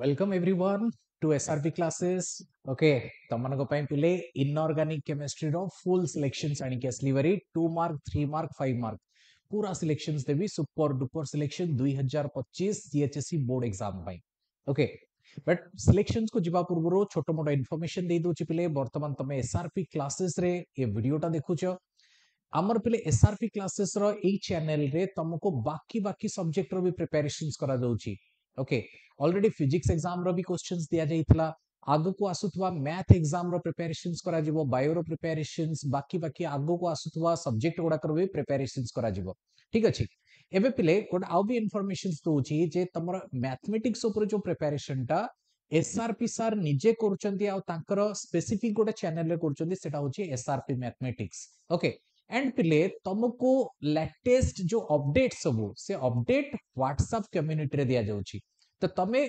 Welcome everyone to SRP classes. Okay, tammanago pain pile inorganic chemistry do full selections ani ke slivery 2 mark 3 mark 5 mark पूरा selections देवी super duper selection 2025 CHSE board exam पाई. Okay but selections को जिबा पूर्व छोट मोट information दे दोची पिले वर्तमान तमे SRP क्लासेस रे ये वीडियो टा देखुछो. आमर पिले SRP क्लासेस रो एई चैनल रे तमको बाकी बाकी सब्जेक्ट रो भी प्रिपरेशंस करा जाउची. ओके ऑलरेडी फिजिक्स एग्जाम रो भी क्वेश्चंस दिया जाइतला, आगो को आसुथवा मैथ एग्जाम रो प्रिपरेशंस करा जिवो, बायो रो प्रिपरेशंस, बाकी बाकी आगो को आसुथवा सब्जेक्ट गुडा करबे प्रिपरेशंस करा जिवो. ठीक अछि. एबे पिले कोड आउ भी इन्फॉर्मेशंस दोउची जे तमरो मैथमेटिक्स ऊपर जो प्रिपरेशन टा एसआरपी सर निजे करचंती आ तांकर स्पेसिफिक गोटा चैनल रे करचंती सेटा होची एसआरपी मैथमेटिक्स. ओके एंड पिले तमको लेटेस्ट जो अपडेट सब से अपडेट व्हाट्सएप कम्युनिटी रे दिया जाउची. तो तमे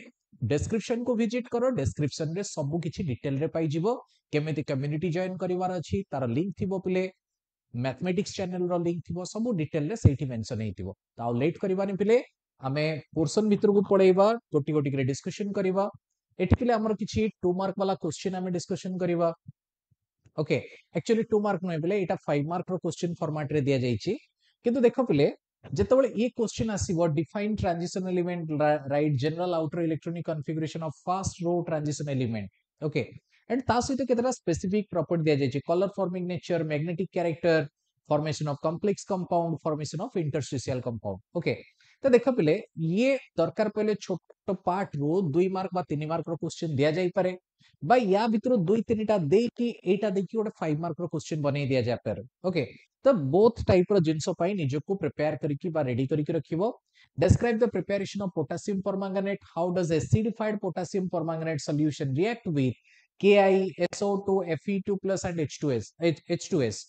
डिस्क्रिप्शन को विजिट करो, डिस्क्रिप्शन रे सब किछि डिटेल रे पाई जिवो, केमेति कम्युनिटी जॉइन करिवार अछि तार लिंक थिबो, पिले मैथमेटिक्स चैनल रो लिंक थिबो, सब डिटेल रे सेठी मेंशन हेतिबो. ताउ लेट करिवानि पिले आमे पोर्शन भितर को पळेइबा, गोटी गोटी रे डिस्कशन करिवा. एठी पिले हमर किछि 2 मार्क वाला क्वेश्चन आमे डिस्कशन करिवा. ओके एक्चुअली 2 मार्क नै पिले, एटा 5 मार्क रो क्वेश्चन फॉर्मेट रे दिया जाईछि. किंतु देखो पिले जेतबळे ए क्वेश्चन आसीबो define transition element right general outer electronic configuration of first row transition element. Okay and ता सहित केतरा स्पेसिफिक प्रॉपर्टी दिया जाय, colour forming nature, magnetic character, formation of complex compound, formation of interstitial compound. Okay तो देखो पले ये दरकार पले छोट पार्ट रो 2 मार्क बा 3 मार्क रो क्वेश्चन दिया जाय पारे बा या भितर 2 3 टा दे कि एटा देखि ओडे 5 मार्क रो क्वेश्चन बने दिया जाय पारे. ओके तो बोथ टाइप रो जिंसो पाई निजो को प्रिपेयर करकी बा रेडी करकी रखिवो. Describe the preparation of potassium permanganate, how does acidified potassium permanganate solution react with KI, SO2, Fe2+ and H2S.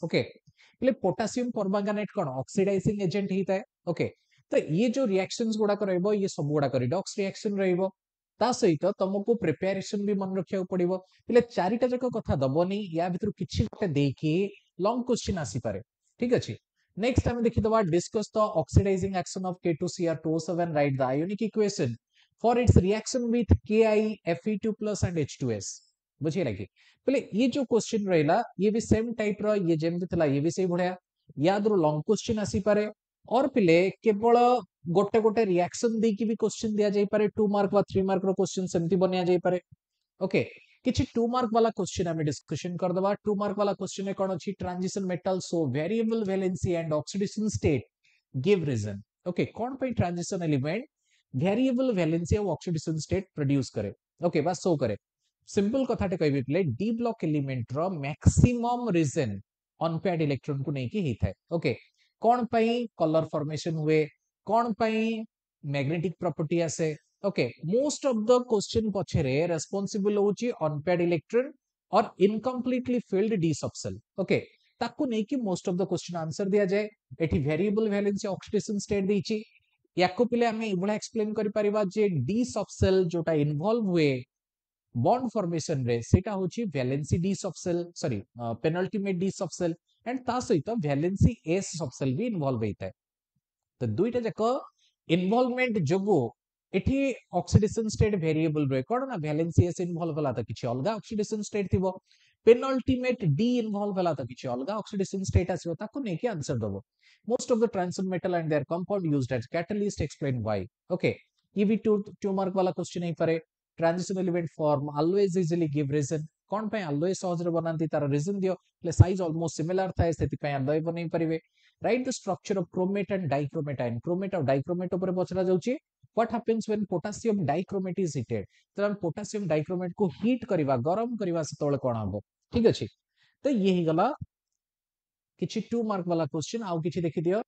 Okay એટલે पोटेशियम परमैंगनेट कोन ऑक्सीडाइजिंग एजेंट हिता है. ओके तो ये जो रिएक्शंस गोडा करइबो ये सब गोडा रिडॉक्स रिएक्शन रहइबो. ता सहित तुमको प्रिपरेशन भी मन रखिया पड़िबो. એટલે चारिटा जक कथा दबोनी या भितर किछि गोटे देकी लॉन्ग क्वेश्चन आसी पारे. ठीक अछि. नेक्स्ट हम देखि दवा discuss the oxidising action of K2Cr2O7, write the ionic equation for its reaction with KI, Fe2+ and H2S. बुझे लगे पहले ये जो क्वेश्चन रहला ये भी सेम टाइप रो, ये जेमति थला ये भी सेम भड़या याद रो लॉन्ग क्वेश्चन आसी पारे. और पहले केवल गोटे गोटे रिएक्शन दे की भी क्वेश्चन दिया जाई पारे, 2 मार्क वा 3 मार्क रो क्वेश्चन सेमति बनिया जाई पारे. ओके किछि 2 मार्क वाला क्वेश्चन हम डिस्कशन कर दबा. 2 मार्क वाला क्वेश्चन है कोन अछि transition metal show variable valency and oxidation state give reason. Okay कोन पे ट्रांजिशन एलिमेंट वेरिएबल वैलेंसी और ऑक्सीडेशन स्टेट प्रोड्यूस करे. ओके बस सो करे सिंपल कथा टे कहबे पले डी ब्लॉक एलिमेंट रो मैक्सिमम रीजन अनपेड इलेक्ट्रॉन को नै कि हित है. ओके कोन पई कलर फॉर्मेशन हुए, कोन पई मैग्नेटिक प्रॉपर्टी आसे. Okay most of the question पछे रे रेस्पोंसिबल होची अनपेड इलेक्ट्रॉन और incompletely filled D subshell. Okay ताकू नै कि most of the question answer दिया जाय. एठी वेरिएबल वैलेंसी ऑक्सीडेशन स्टेट दीची याको पले हमें इबुला एक्सप्लेन करि परिबा जे डी सबसेल जोटा इन्वॉल्व हुए बॉन्ड फॉर्मेशन रे सेटा होची valency D subshell sorry penultimate D subshell and ता सहित वैलेंसी एस सबसेल भी इन्वॉल्व होइता है. तो दुईटा जक इन्वॉल्वमेंट जोगो एठी ऑक्सीडेशन स्टेट वेरिएबल रे कोन ना वैलेंसी एस इन्वॉल्व होला त किछि अलगा ऑक्सीडेशन स्टेट थिबो, पेनल्टीमेट डी इन्वॉल्व होला त किछि अलगा ऑक्सीडेशन स्टेट आसीबो. ताको नै कि आंसर दबो. Most of the transition metal and their compound used as catalyst explain why. Okay ये भी 2 मार्क वाला क्वेश्चन है परे. Transition element form alloys easily give reason, कोन पे ऑलवेज सहज रे बनांती तार रीजन दियो ले साइज ऑलमोस्ट सिमिलर थाए सेति पे ऑलवेज बनै परिवे. Write the structure of chromate and dichromate and chromate और डाइक्रोमेट ऊपर पछरा जाउची what happens when potassium dichromate is heated. तो हम पोटेशियम डाइक्रोमेट को हीट करबा गरम करबा से तोल कोन हो. ठीक अछि. तो ये ही गला किछि 2 मार्क वाला क्वेश्चन. आउ किछि देखि दियो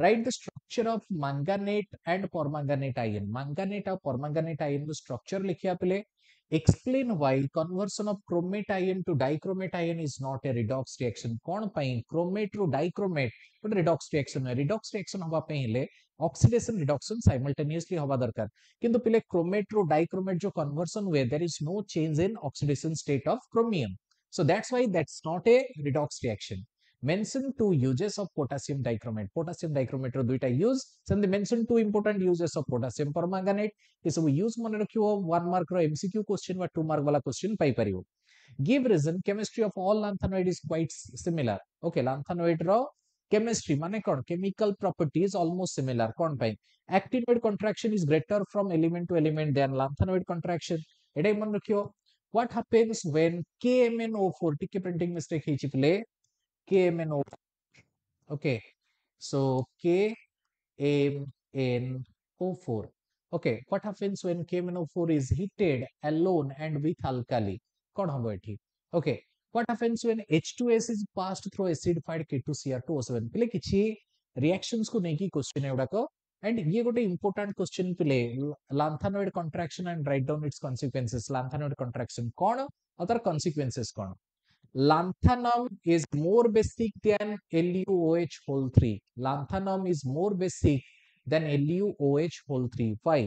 right the structure of manganate and permanganate ion, manganate और परमैंगानेट आयन को स्ट्रक्चर लिखिया पले explain why conversion of chromate ion to dichromate ion is not a redox reaction. कोन पई chromate to dichromate but redox reaction है. Redox reaction होबा पे हेले ऑक्सीडेशन रिडक्शन साइमल्टेनियसली होबा दरकार, किंतु पले क्रोमेट टू डाइक्रोमेट जो कन्वर्शन हुए there is no change in oxidation state of chromium. So that's why that's not a redox reaction. Mention two uses of potassium dichromate. Potassium dichromate दुईटा use संधि mention two important uses of potassium permanganate ये सब use मन रखियो one mark रो MCQ question व two mark वाला question पाई परियो. Give reason chemistry of all lanthanoid is quite similar. Okay lanthanoid रो केमिस्ट्री माने कोन केमिकल प्रॉपर्टीज ऑलमोस्ट सिमिलर कोन पाई actinoid contraction is greater from element to element than lanthanoid contraction एटाई मन रखियो. व्हाट हैपेंस व्हेन KMnO4 टिके printing mistake हिचि पले KMnO4. Okay, so KMnO4. Okay, what happens when KMnO4 is heated alone and with alkali? कौन होगा ये? Okay, what happens when H2S is passed through acidified K2Cr2O7? पिले किसी reactions को नहीं की question है उड़ाको. And ये गोटे important question पिले lanthanoid contraction and write down its consequences. Lanthanoid contraction कौन? Other consequences कौन? Lanthanum is more basic than LuOH whole 3. Lanthanum is more basic than LuOH whole 3. Why?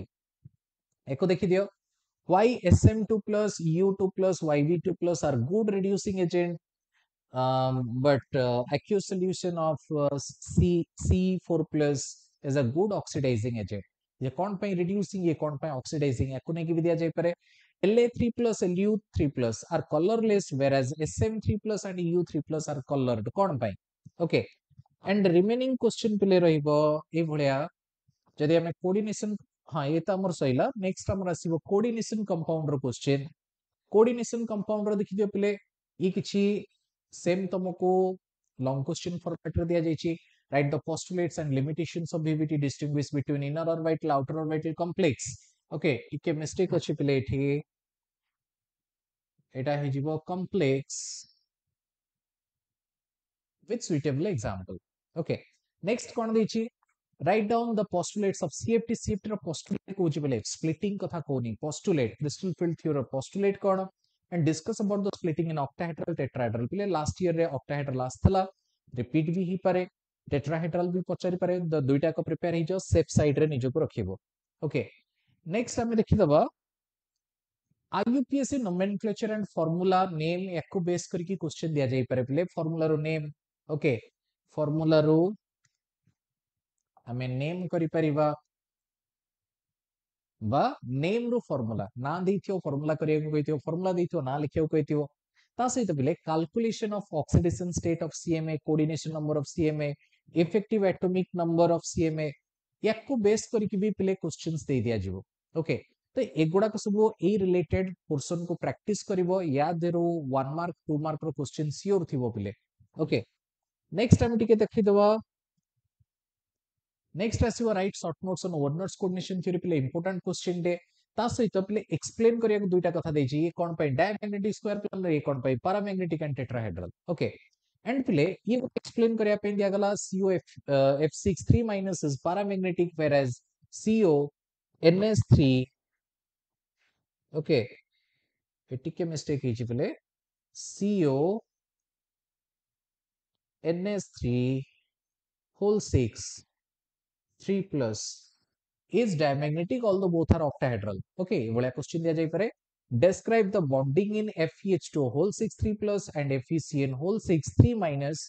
Eko dekhi diyo. Why SM2+, U2+, YB2+ are good reducing agent, but aqueous solution of C4+ is a good oxidizing agent. ये कौन पाई reducing, ये कौन पाई oxidizing. एको ने की विद्या जाए परे. La3+ and Lu3+ are colorless, whereas Sm3+ and Eu3+ are colored. कौन पाई? Okay. And remaining question पिले रहिबो ए भलिया जदि हमें coordination हाँ ये तो हमर सहिला. Next हमर आसीबो coordination compounder question. Coordination compounder देखि दियो पिले ई किछि सेम तमको long question format रे दिया जाइछि. Write the postulates and limitations of VBT, distinguish between inner orbital, outer orbital complex. Okay इके मिस्टेक अछि पिले एठी एटा हे जिवो complex with suitable example. Okay next कोन देछि write down the postulates of CFT. CFT रो पोस्टुलेट को जिवले स्प्लिटिंग कथा कोनी postulate crystal field theory postulate कोन and discuss about the splitting in octahedral tetrahedral. पिले लास्ट ईयर रे ऑक्टाहेड्रल आस्थला रिपीट भी हि पारे टेट्राहेड्रल भी पचरि पारे द दुईटा को प्रिपेयर हि जो सेफ साइड रे निजो को रखिबो. ओके नेक्स्ट हमें देखि दबा IUPAC nomenclature and formula name एको बेस करके क्वेश्चन दिया जाई पारे. पले फार्मूला रो नेम. ओके फार्मूला रो हमें नेम करि परिबा बा नेम रो फार्मूला ना दैथियो फार्मूला करियो को कहिथियो फार्मूला दैथियो ना लिखियो को कहिथियो ता सहित पले calculation of oxidation state of CMA coordination number of CMA effective atomic number of CMA एको बेस करके भी पले क्वेश्चंस दे दिया जीवो. ओके तो एगुडा को सब ए रिलेटेड पोर्शन को प्रैक्टिस करिवो या देरो 1 मार्क 2 मार्क रो क्वेश्चन सियोर थिवो पले. ओके नेक्स्ट हम टिके देखि दवा. नेक्स्ट आसीबो write short notes on over notes coordination theory पले इंपोर्टेंट क्वेश्चन दे ता सहित पले एक्सप्लेन करिया को दुईटा कथा दे छी. ये कोन पाई डायमैग्नेटिक स्क्वायर प्लेन रे कोन पाई paramagnetic and tetrahedral. Okay and पिले ये एक्सप्लेन करिया पे दिया गला CO Fe(NH3)- is paramagnetic whereas CO NS3. Okay एटिके मिस्टेक हिची पिले CO NH3)6 3+ is diamagnetic although both are octahedral. Okay ये वाला क्वेश्चन दिया जाई परे. Describe the bonding in Fe(H2O6)3+ and FeCN6(3)-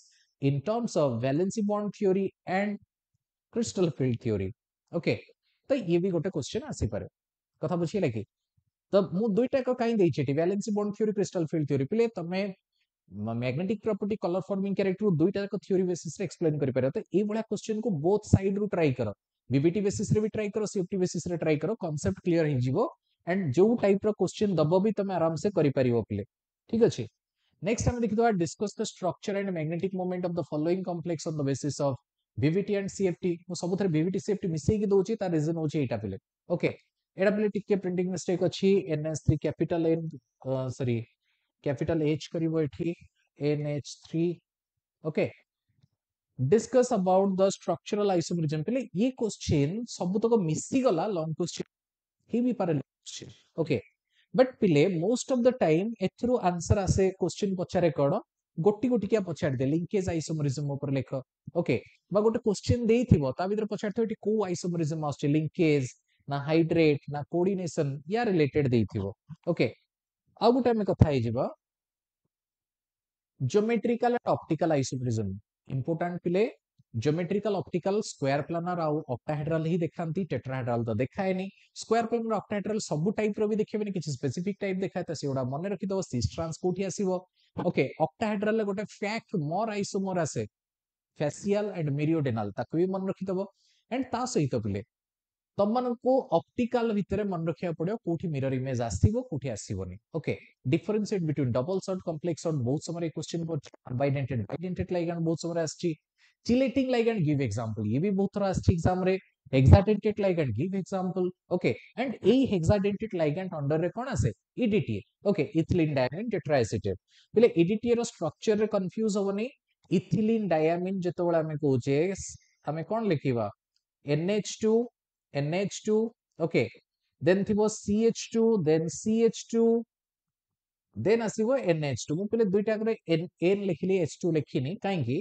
in terms of valency bond theory and crystal field theory. Okay, तो ये भी गोटे क्वेश्चन आसी पारे. कथा बुझी लगी तो मु दुईटा को काई देई छेटी valency bond theory crystal field theory पिले तमे magnetic property color forming character दुईटा को theory basis रे एक्सप्लेन करि पारे. तो ए बडा क्वेश्चन को both side रो ट्राई करो. VBT basis रे भी ट्राई करो, CFT basis रे ट्राई करो, कांसेप्ट क्लियर हि जीवो. एंड जो टाइप रो क्वेश्चन दबो भी तमे आराम से करि परिवो पिले. ठीक अछि नेक्स्ट हम देखि दवा discuss the structure and magnetic moment of the following complex on the basis of VBT and CFT. मो सबथरे बीवीटी सीएफटी मिसै के दोछि तार रीजन होछि एटा पिले. ओके एटा पिले टिके प्रिंटिंग मिस्टेक अछि. NH3 capital N sorry capital H करिवो एठी NH3. Okay discuss about the structural isomerism पिले ये क्वेश्चन सबतक मिसि गला लॉन्ग क्वेश्चन ही भी पारे. ओके बट पिले मोस्ट ऑफ द टाइम एथरो आंसर आसे क्वेश्चन पछारे कोड गोटी गोटिया पछाड़ दे लिंकेज आइसोमरिज्म ऊपर लेख. ओके बा गोटे क्वेश्चन देइथिबो ता भीतर पछाड़थो एटी को आइसोमरिज्म आसे लिंकेज ना हाइड्रेट ना कोऑर्डिनेशन या रिलेटेड देइथिबो. ओके आ गोटे हम कथा हे जेबा geometrical and optical isomerism important pile geometrical optical square planar au octahedral hi dekhanti tetrahedral to dekhaeni square planar octahedral sabu type ro bi dekhibeni kichhi specific type dekhae ta se oda mone rakhi do cis trans ko uthi asibo okay octahedral le gote fac more isomer ase facial and meridional taku bi mone rakhi do and ta sohito pile तमनको optical भितरे मन रखिया पड़ियो कोठी mirror image आसीबो कोठी आसीबोनी okay differentiate between double salt complex salt बहुत समय क्वेश्चन पर अनआइडेंटिफाइड आइडेंटिफाइड लाइगन बहुत समय आसी चिलेटिंग लाइगन गिव एग्जांपल ये भी बहुत सारा आसी एग्जाम रे hexadentate ligand give example okay and a hexadentate ligand under रे कोन आसे EDTA okay ethylene diamine tetraacetate बिले ईडीटीए रो स्ट्रक्चर रे कंफ्यूज होवनी इथिलीन डायमीन जेतोबेला हमें कोचे हमें कोन लिखिबा NH2 NH2, okay, then थिबो CH2, then CH2, then आसीबो NH2, मुझे पहले दुई टाकरे N लिखिले H2 लिखिनी, काहेंकी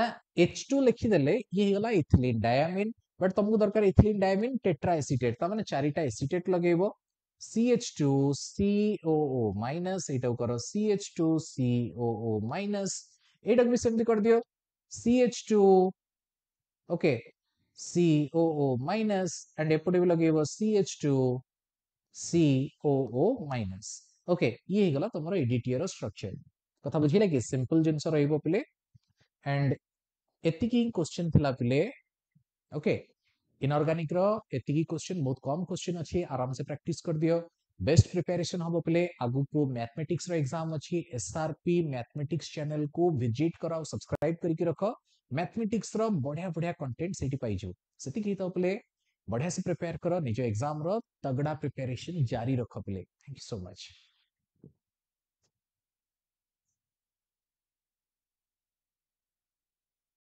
ना H2 लिखी देले ये होला इथिलीन डायमीन, बट तुमको दरकार इथिलीन डायमीन टेट्राएसीटेट, तामाने चारिटा एसीटेट लगेबो, CH2 COO minus, एटा करो CH2 COO minus, एटा भी सेमती कर दियो, CH2, okay, COO minus and एपटे भी लगे वो CH2 COO minus ओके ये ही गला तुम्हारा EDTA रो स्ट्रक्चर कथा बुझी लगी सिंपल जिनसा रहिबो पिले एंड एतिकी क्वेश्चन थिला पिले ओके इनऑर्गेनिक रो एतिकी क्वेश्चन बहुत कम क्वेश्चन अछि आराम से प्रैक्टिस कर दियो बेस्ट प्रिपरेशन हबो पिले आगु को मैथमेटिक्स रो एग्जाम अछि SRP मैथमेटिक्स चैनल को विजिट कराओ सब्सक्राइब करिके रखो मैथमेटिक्स रो बढ़िया बढ़िया कंटेंट सेठी पाई जो सेठी की तो पले बढ़िया से प्रिपेयर करो निजो एग्जाम रो तगड़ा प्रिपरेशन जारी रखो पले थैंक यू सो मच।